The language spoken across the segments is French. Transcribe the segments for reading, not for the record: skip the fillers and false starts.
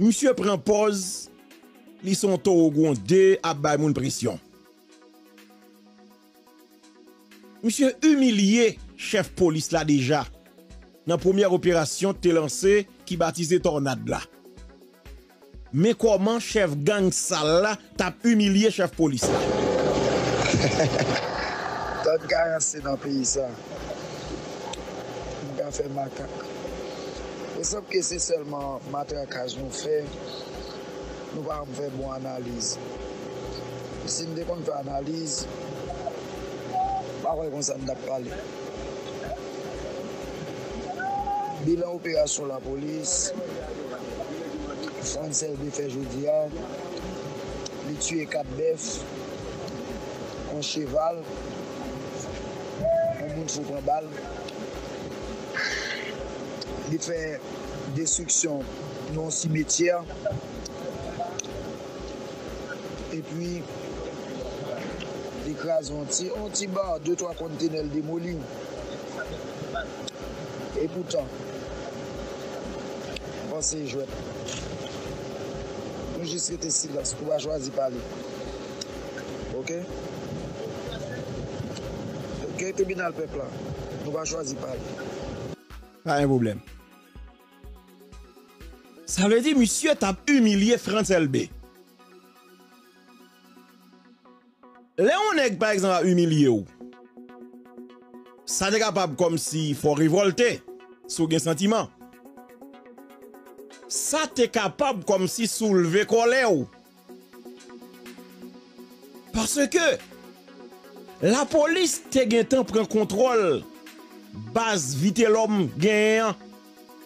monsieur prend pause, ils sont au gondé à baïmoun pression. Monsieur humilié chef police là déjà. Dans la première opération t'es lancé qui baptisé tornade là. Mais comment chef gang sale là t'a humilié chef police là? T'as garanti dans le pays ça. On va faire macaque. Je pense que c'est seulement matraquage nous fait. Nous allons faire une bonne analyse. Si nous devons faire une analyse, parole comme ça, nous devons parler. Bilan opération de la police, Frantz Elbé fait jeudi, il a tué 4 bœufs, un cheval, un monde sous prendre balle. Il fait destruction non cimetière. Et puis, l'écrase on tire barre, 2-3 conteneurs démolis. Et pourtant, on s'est joué. Nous juste rester silence, on va choisir parler. Ok? Ok, tribunal peuple, on va choisir parler. Pas un problème. Ça veut dire, monsieur, t'as humilié Frantz Elbé. Léon nèg par exemple a humilié ou. Ça n'est capable comme si faut révolter sous un sentiment. Ça t'es capable comme si soulever colère ou. Parce que la police t'es gain temps prend contrôle base Vitelòm gain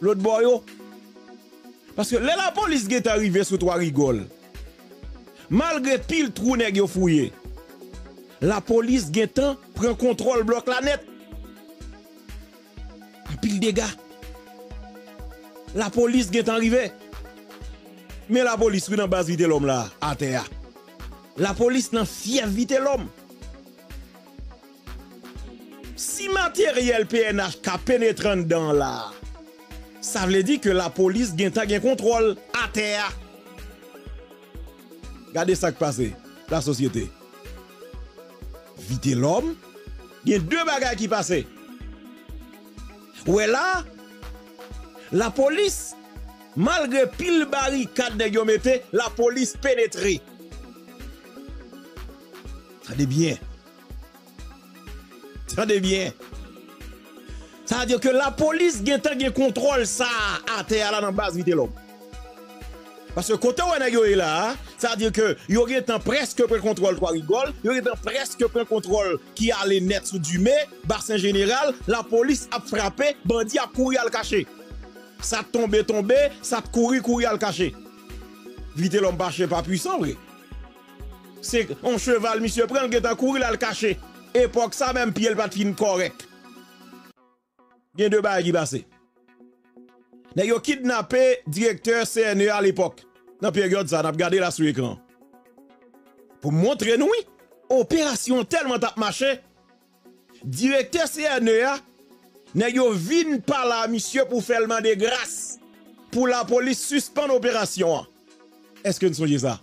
l'autre boyo. Parce que la police est arrivée sous trois rigoles. Malgré pile trou nèg yo fouillé. La police guettant prend contrôle bloc la net. En pile dégâts. La police guettant arrivé. Mais la police qui dans base Vitelòm là à terre. La police dans fief Vitelòm. Si matériel PNH ka pénétrant dans là. Ça veut dire que la police guettant gain contrôle à terre. Regardez ça qui passe la société. Vitelòm, il y a deux bagages qui passent. Ouais là, la police, malgré pile barricade de yon mette, la police pénétrée. Tendez bien. Tendez bien. Ça veut dire que la police gen contrôle ça à terre là dans base Vitelòm. Parce que côté où est là, ça veut dire que il y a presque près contrôle trois rigoles, il y a presque près contrôle qui a les net sous du mai, bassin général, la police a frappé, bandit a couru à le cacher. Ça tombé tombé, ça couru à le cacher. Vitelòm marché pas puissant vrai. C'est un cheval monsieur prend qui est couru à le cacher. Époque ça même pied pas fin correct. Bien de bail qui passé. Ils ont kidnappé le directeur CNE à l'époque. Dans la période, ça, on a regardé là sur l'écran. Pour montrer nous, opération tellement tap marché, directeur CNEA, ils ont vint par là, monsieur, pour faire le man de grâce, pour la police suspendre l'opération. Est-ce que nous songez ça?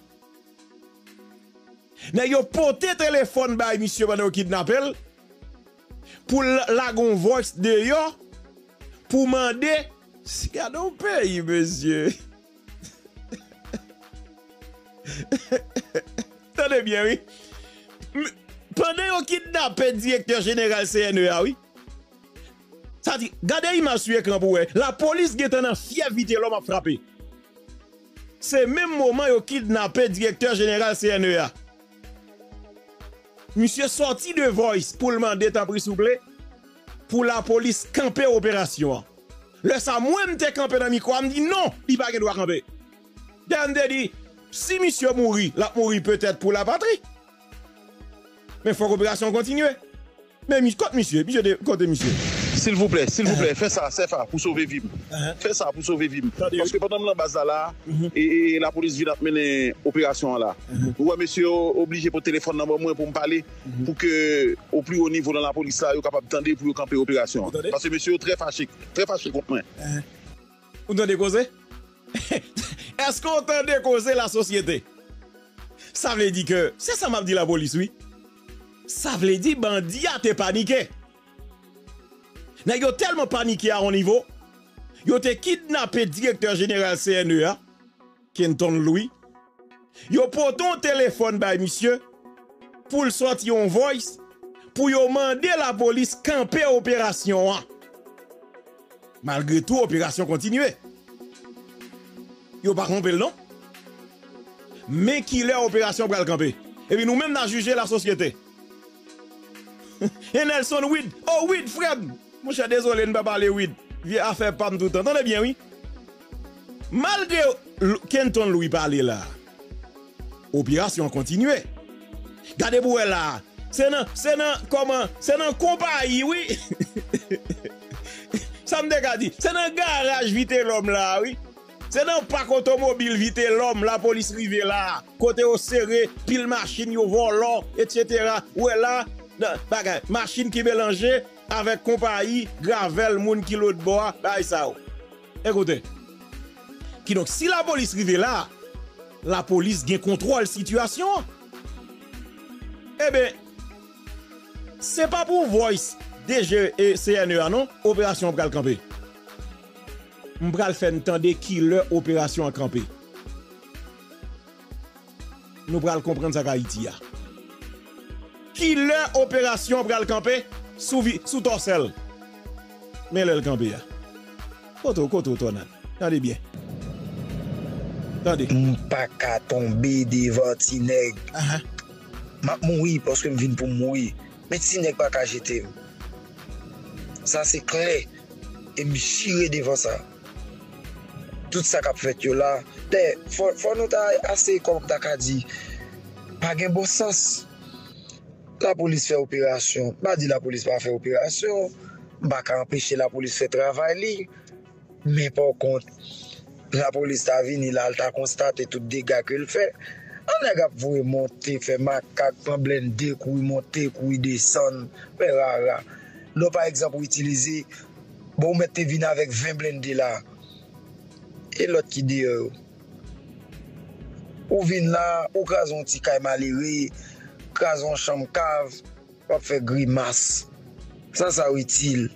Ils ont porté le téléphone par monsieur pendant le kidnappé, pour la voice de yo, pour demander. C'est qu'à nos pays, monsieur. Tenez bien, oui. Pendant qu'on kidnappe le directeur général CNEA, oui. Ça dit, regardez l'image sur l'écran pour vous. La police qui est en fièvre Vitelòm a frappé. C'est le même moment qu'on kidnappe le directeur général CNEA. Monsieur sorti de voice pour le demander tant pris souple pour la police camper opération. Le sa moi m'te campé dans micro, me dit non, il pas droit camper. Dande dit si monsieur mourit, la mourit peut-être pour la patrie. Mais faut l'opération continue. Mais monsieur, côté monsieur. S'il vous plaît, fais ça, c'est ça pour sauver vie. Fais ça pour sauver vie. Parce que pendant la base là et la police vient mener opération là. Ouais monsieur obligé pour téléphone dans moi pour me parler pour que au plus haut niveau dans la police là, yo capable tendre pour camper opération. Parce que monsieur très fâché contre moi. Vous entendez causer? Est-ce qu'on tente de causer la société? Ça veut dire que, c'est ça m'a dit la police, oui. Ça veut dire bandit a te paniqué. N'a yo tellement paniqué à un niveau, yo te kidnappé directeur général CNEA, Kenton Louis. Yo poton téléphone by monsieur pour le sortir en voice pour yo mandé la police camper opération. Malgré tout, opération continuée. Yo pas camper non. Mais qui leur opération pour le camper. Et puis nous-mêmes n'a jugé la société. Et Nelson Wid, oh Wid Fred, mon cher désolé, ne pas parler Wid. Viens à faire pam tout le temps. Entendez bien, oui. Malgré Kenton Louis parler là. Opération continuée. Gardez pour elle là. C'est dans compagnie, oui. Ça me dégage. C'est dans garage Vitelòm là, oui. C'est dans parc automobile Vitelòm, la police rive là. Côté au serré, pile machine au volant, etc. Ouais là. Bagay, machine qui mélangeait avec compagnie, gravel, moun qui l'autre bois, bah ça. Écoutez. Qui donc si la police rive là, la police gagne contrôle situation. Eh bien, c'est pas pour voice DG et CNEA non, opération pral camper. M'pral faire entendre qui leur opération à camper. Nous pral comprendre ça qu'Haïti a. Qui leur opération pral camper sous torsel. Mais le camper. Koto tonan. Allez bien. Pas qu'à tomber devant Tineg. Ma mourir parce que je viens pour mourir. Mais Tineg pas qu'à jeter. Ça c'est clair. Et me tirer devant ça. Tout ça qu'a fait là. Faut nous assez comme t'as dit. Pas de bon sens. La police fait opération. Pas dit la police pas fait opération. Pas qu'à empêcher la police fait travail. Mais par contre. La police a venu, là, elle a constaté tout dégâts qu'elle fait. On a vu monter, faire macaque, problème de couilles, monter, couilles, descendre. Mais rara. Nous, par exemple, utiliser, bon, mettez vin avec 20 blindés là. Et l'autre qui dit, ou vin là, ou crase un petit caille maléré, crase un chambre cave, on fait grimace. Ça utile.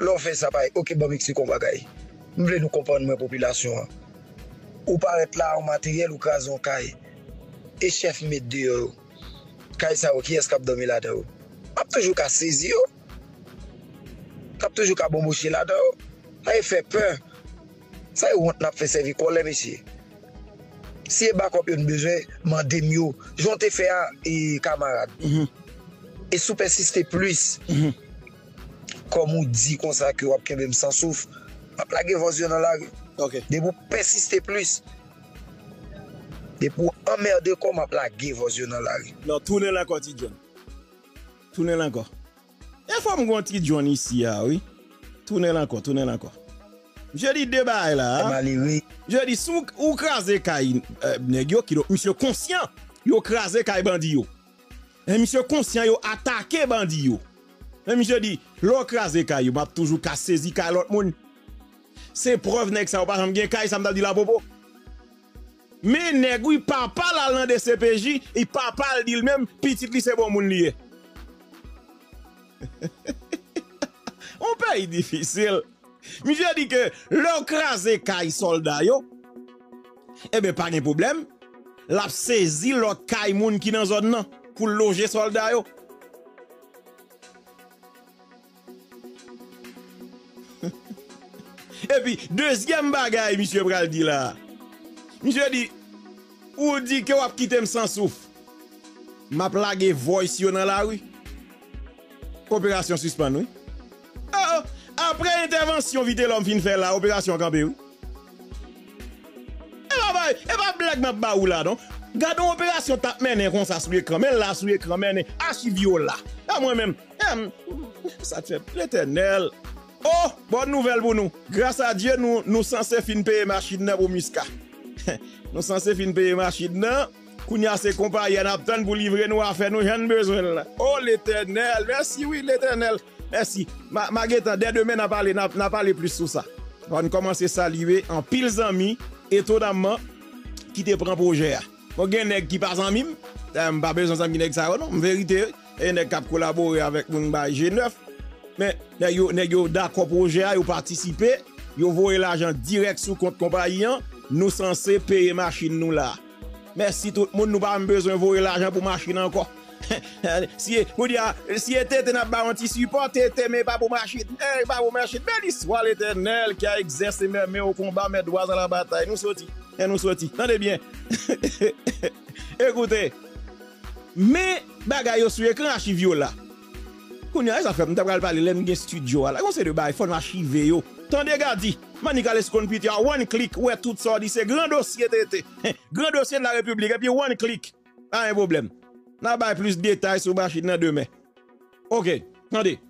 L'on fait ça, pareil. Ok, bon, Mexique, on va gagner. Nous voulons comprendre la population. Ou paraître là au matériel ou cason caille. Et chef met dehors. Caille ça qui est capable dormir là-dedans. Pas toujours qu'à saisir. Pas toujours qu'à bombocher là-dedans. Ça fait peur. Ça on n'a fait servir collègue monsieur. Si il bas combien de besoin, mandez mieux. J'ont te fait et camarade. Et sous persister plus. Comme on dit comme ça que on peut même sans souffle. Ma plaque vos yeux dans la rue. Okay. De vous persister plus. De vous emmerder comme ma plaque vos yeux dans la rue. Non, tournez encore, Tidjon. Tournez encore. Il faut me Tidjon ici, ah, oui. Tournez encore. Je dis débat là. Je dis sou ou krasé kay nèg yo ki monsieur conscient, yo krasé kay bandi yo. Et monsieur conscient yo attaqué bandi yo. Et monsieur dit, l'on krasé kay yo, m'a toujours ka saisi kay l'autre moun. C'est preuve que ça pas jamais gain ça me dit la popo. Mais nèg ou papa l'allant de CPJ, il papa dit le même petit li c'est bon moun lié. On pays difficile. Mais je dis que leur craser kay soldat yo eh ben pas de problème. L'a saisi l'autre kay moun qui dans zone nan pour loger soldat yo. Et puis, deuxième bagaille, monsieur Bral dit là. Monsieur dit, ou dit que vous avez quitté sans souffle. Ma plague voice dans la rue. Opération suspendue, oui. Oh, après intervention, Vitelòm fin faire la opération campé, oui. Et bah, blague ma baou là, non. Gardons opération tap mené comme ça sous l'écran, mais là sous l'écran mené, archivio là. À moi-même, ça te fait l'éternel. Oh, bonne nouvelle pour nous. Grâce à Dieu, nous censés fin payer machine pour Miska. Nous censés fin payer machine. Kounya se compagnie en attendant pour livrer nous à faire nous j'en besoin. Oh l'Éternel, merci oui l'Éternel. Merci. Ma guetta dès demain n'a parlé plus sur ça. On commence à saluer en pile amis étonnamment qui te prend projet. Pour gen nèg qui pas en mime, pas besoin de nèg ça non, en vérité, et nèg cap collaborer avec mon G9. Mais nèg yo d'accord projet, yo participer, yo voyer l'argent direct sous compte compagnie, nous censé payer machine nous là. Mais si tout le monde nous pas besoin de voyer l'argent pour machine encore. Si était n'a pas un petit support, était mais pas pour machine, pas pour machine. Belle histoire l'Éternel qui a exercé mes mains au combat, mes doigts à la bataille. Nous sortis, et nous sortis. Tendez bien. Écoutez, mais bagaille sur écran archive là. Qu'on y a ça fait, nous t'avons parlé l'engue studio là. On sait de bail, faut archiver yo. Tendez gardi. Manicales computer, one click ouais tout sort dit c'est grand dossier était. Grand dossier de la République et puis one click. Pas un problème. N'a pas plus de détails sur machine nan demain. OK, attendez.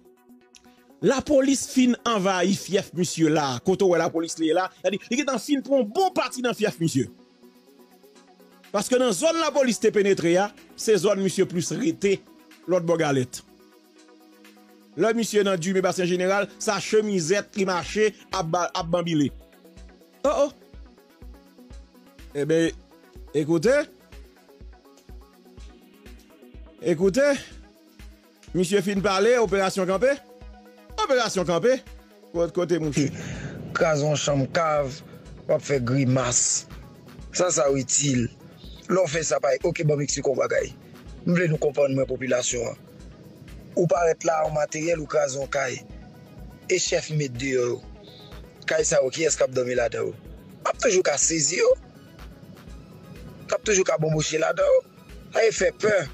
La police fin envahit fief monsieur là. Quand on la police là, elle dit il est en fin pour un bon parti dans fief monsieur. Parce que dans zone la police te pénétré là, c'est zone monsieur plus rété l'autre bogalette. Le monsieur dans du bassin général, sa chemisette qui marchait à bambilé. Oh oh. Eh bien, écoutez. Écoutez, monsieur fin parler, opération campée. Opération campée. Côté mon chou. Cason chambre cave, on fait grimace. Ça utile. L'on fait ça pareil. OK, bon, Mexique, on bagaille. Nous voulons nous comprendre, ma population. Ou paraît là, en matériel, ou cason caille. Et chef met dehors. Caille ça, qui est-ce qu'il dormi là-dedans? Cap toujours qu'à saisir. Cap toujours qu'à bombocher là-dedans. Il fait peur.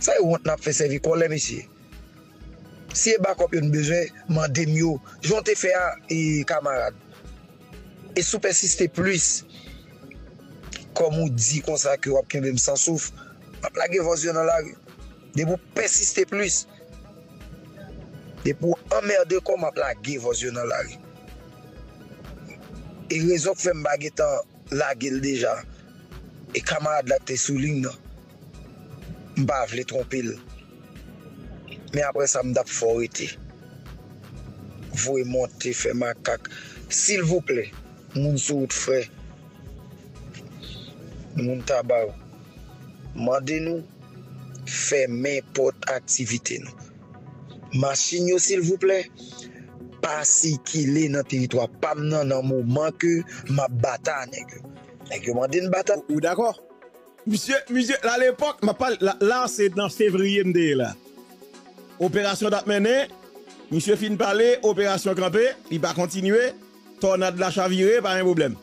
Ça y est, on a fait servir collègue, monsieur. Si les backup ont besoin, m'en démio. J'en te fait un camarade. Et sous persister plus, comme on dit, comme ça, que vous avez sans souffle, on plague vos yeux dans la rue. De vous persister plus. De vous emmerder comme on plague vos yeux dans la rue. Et raison que fait un baguette la gueule déjà. Et camarade là, te souligne. Bah, je l'ai trompé. Mais après ça, je suis forêté. Vous montez, faites ma cac. S'il vous plaît, mon soute frère, mon tabac, mandez-nous, faites n'importe activité. Machine, s'il vous plaît, pas si qu'il est dans le territoire, pas dans un moment que ma bataille. Je mandez une bataille. Ou d'accord? Monsieur, à l'époque, là, c'est dans février, m'dé là. Opération d'amener, monsieur fin parler, opération crampée, il va continuer, tornade la chavirée, pas un problème.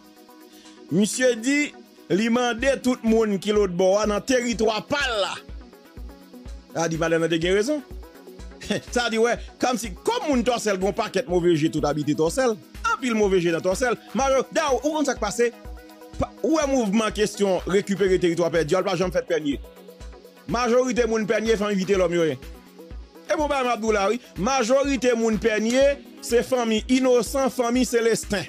Monsieur dit, il mandait tout le monde qui l'autre bord dans le territoire pal là. Ah, dit, madame, t'as raison. Ça dit, ouais, comme si, comme mon torsel, bon paquet mauvais jeu, tout habité torsel, un pile mauvais jeu dans torsel, Mario, où on s'est passé? Où est le mouvement question récupérer le territoire perdu? Je ne vais pas faire pernier. Majorité de mon pernier, famille Vitelòm. Et mon père Abdoulaye, majorité de mon pernier, c'est famille innocent, famille Célestin.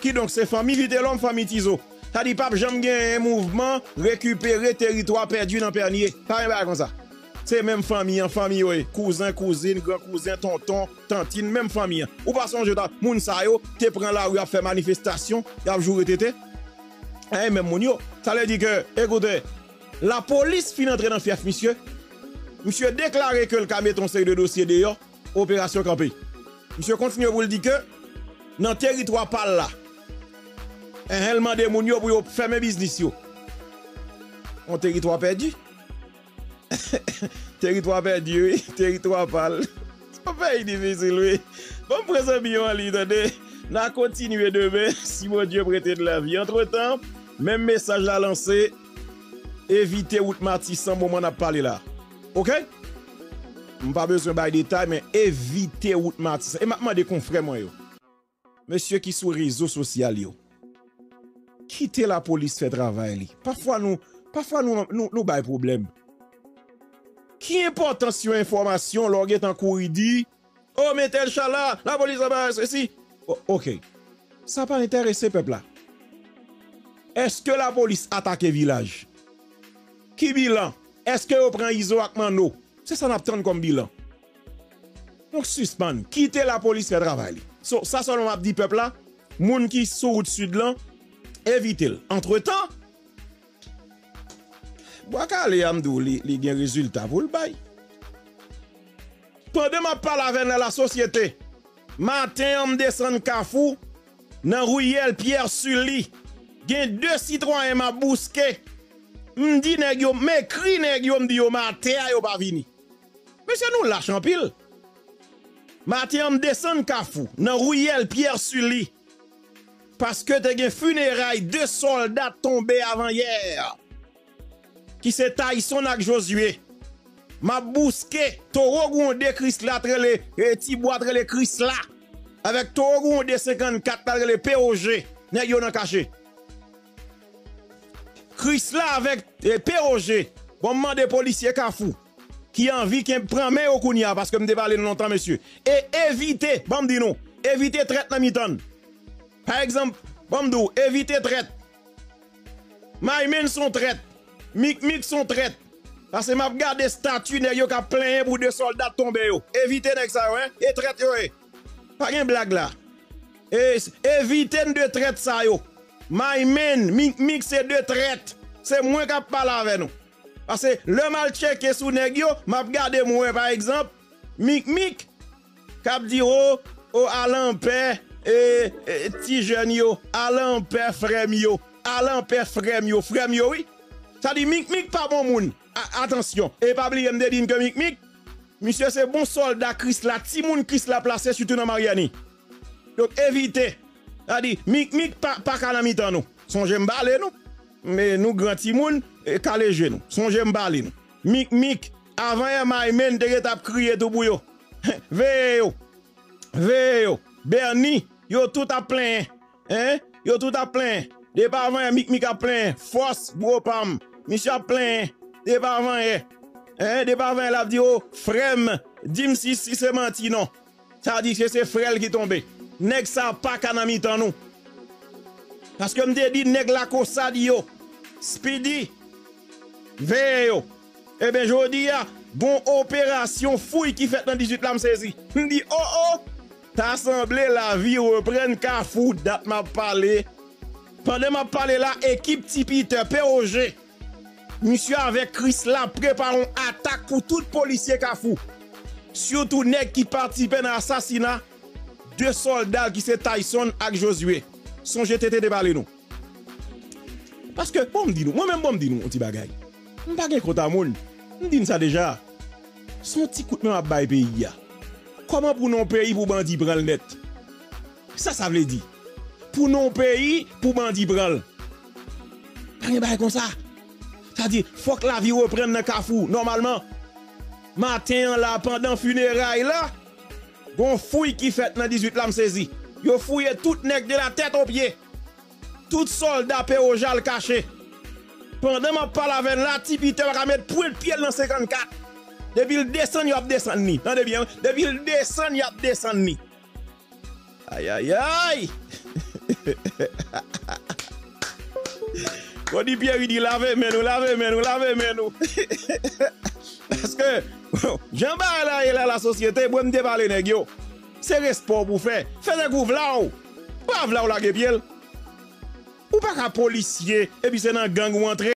Qui donc c'est famille Vitelòm, famille Tizo. Ça dit, pape, j'aime bien un mouvement récupérer le territoire perdu dans le pernier. Pas un comme ça. C'est même famille, famille, cousin, cousine, grand cousin, tonton, tantine, même famille. Ou pas son jeu de moun sa yo, te prend la rue à faire manifestation, y'a joué tété. Eh, même moun yo. Ça veut dire que, écoutez, la police fin entre dans fief, monsieur. Monsieur déclaré que le camion ton série de dossier dehors, opération campée. Monsieur continue vous le dire que, dans le territoire par là, elle m'a demandé moun yo pour faire mes business yo. Un territoire perdu. Territoire perdu, oui. Territoire pâle. C'est pas pays difficile, oui. Bon, présent bien, attendez. On a continué demain, si mon Dieu prêtait de la vie. Entre-temps, même message là lancé. Évitez route Matisan, moment n'a parlé là. OK? On pas besoin de détails, mais évitez route Matisan. Et maintenant, des confrères, moi, yo. Monsieur qui sur réseau social, yo. Quittez la police, fait travail, li. Parfois, nous, bail problème. Qui est important sur information, l'orgue en cours, il dit, oh, mais tel chat là, la police là-bas, ceci. Oh, OK. Ça n'a pas intéressé, peuple là. Est-ce que la police attaque le village? Qui bilan? Est-ce que vous prenez ISO avec Mano? C'est ça qu'on attend comme bilan. Donc, suspend. Quittez la police, fait travail. So, ça, selon m'a dit, peuple là, moun qui sont au-dessus de là, évitez-le. Entre-temps, Boakale Amdou, il y a un résultat pour le bail. Pendant que je parle avec la société, matin, je descends Kafou, dans Ruyèl Pyè Sili, il y a deux citoyens qui m'ont bousqué. Je dis, mais crie, je dis, matin, je ne pas venir. Mais c'est nous lâche en pile. Matin, je descends Kafou, dans Ruyèl Pyè Sili, parce que tu as funérailles de soldats tombés avant hier. Qui se taille son avec Josué. Ma bousquet, Toro Gonde Chris là, et Tibois Trele Chris là. Avec Toro Gonde 54 Trele POG. N'est-ce pas caché? Chris là avec POG. Bon, man de policiers Kafou. Qui a envie qu'il prenne main au Kounia parce que me déballe longtemps, monsieur. Et évitez, bon, dis nous, évitez traite dans miton. Par exemple, Bamdou, évitez traite. Maïmen son traite. Mik son traite. Parce que m'a regardé statut nèg yo ka plein pour deux soldats tombés yo. Évitez nèg ça yo, hein, et traite yo. Pas gen blague là. Et évitez de traite ça yo. Maïmen, mik c'est de traite. C'est moins qu'a parler avec nous. Parce que le mal checké sous nèg yo, m'a regardé moi par exemple, mik k'ap di oh allant paix. Et ti jeune yo, alan père frème yo, frème yo, oui. Ça dit mik pas bon moun. Attention. Et pas oublier me dire que mik, monsieur c'est bon soldat Christ la, ti moun Christ la placé surtout dans Mariani. Donc évitez. Ça dit mik pas calamitan nous. Songe m'balé nous. Mais nous grand ti moun et calé nous. Songe m'balé nous. Mik avant y maïmen te t'a crier tout bouyo. Veyo. Bernie, yo tout à plein, hein? Yo tout à plein. Débat avant, mik à plein. Force, bro pam. Michel à plein. Débat avant, hein? Débat avant, la dit, oh, frème. Dim si c'est menti, non. Ça dit que c'est frère qui tombe. Nèg sa pas kanami tan nous. Parce que m'te dit, nèg la kosa di yo. Speedy. Veyo. Eh ben, jodi a, bon opération fouille qui fait dans 18 la m'saisi. M'di, oh. T'as semblé la vie reprenne Kafou, date m'a parlé. Pendant m'a parlé là, équipe Tipiter, POG. Monsieur avec Chris là, préparons attaque pour tout policier Kafou. Surtout nèg qui participait dans l'assassinat de soldats qui se Tyson avec Josué. Son GTT déballe nous. Parce que, bon me dit nous, moi-même bon me dit nous, on petit bagay. M'pa gen konta moun, m'dis ça déjà. Son petit coup de main à bail pays ya. Comment pour nos pays pour bandit branle net? Ça veut dire. Pour nos pays pour bandit branle. Pas de bail comme ça. Ça dit, faut que la vie reprenne dans Kafou. Normalement, matin là, pendant funérailles là, gon fouille qui fait dans 18 là, m'saisi. Yo fouille tout nèg de la tête aux pieds. Tout soldat péojal caché. Pendant que je parle avec la tipite, je vais mettre point de pied dans 54. Depuis le descend, il a descendu ni. Tendez bien. Depuis le descend, il a descendu ni. Aïe. Quand dit Pierre, il dit lavez-nous. Parce que, j'en parle là, la société, pour me déballer, nèg yo. C'est respect pour faire. Faites-le vous là. Pas là, la gueule. Ou pas qu'un policier, et puis c'est dans gang ou entrée.